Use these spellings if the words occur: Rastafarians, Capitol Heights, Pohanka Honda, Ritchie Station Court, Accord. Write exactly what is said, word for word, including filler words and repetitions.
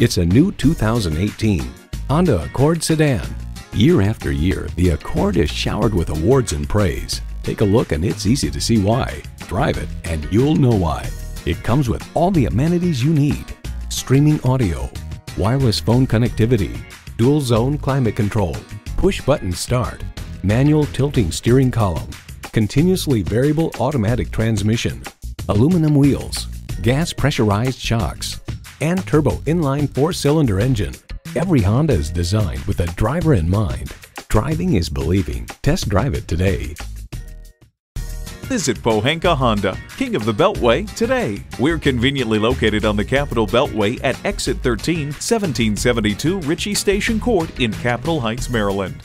It's a new two thousand eighteen Honda Accord sedan. Year after year, the Accord is showered with awards and praise. Take a look and it's easy to see why. Drive it and you'll know why. It comes with all the amenities you need. Streaming audio, wireless phone connectivity, dual zone climate control, push button start, manual tilting steering column, continuously variable automatic transmission, aluminum wheels, gas pressurized shocks, and turbo inline four-cylinder engine. Every Honda is designed with a driver in mind. Driving is believing. Test drive it today. Visit Pohanka Honda, King of the Beltway, today. We're conveniently located on the Capitol Beltway at Exit thirteen, seventeen seventy-two Ritchie Station Court in Capitol Heights, Maryland.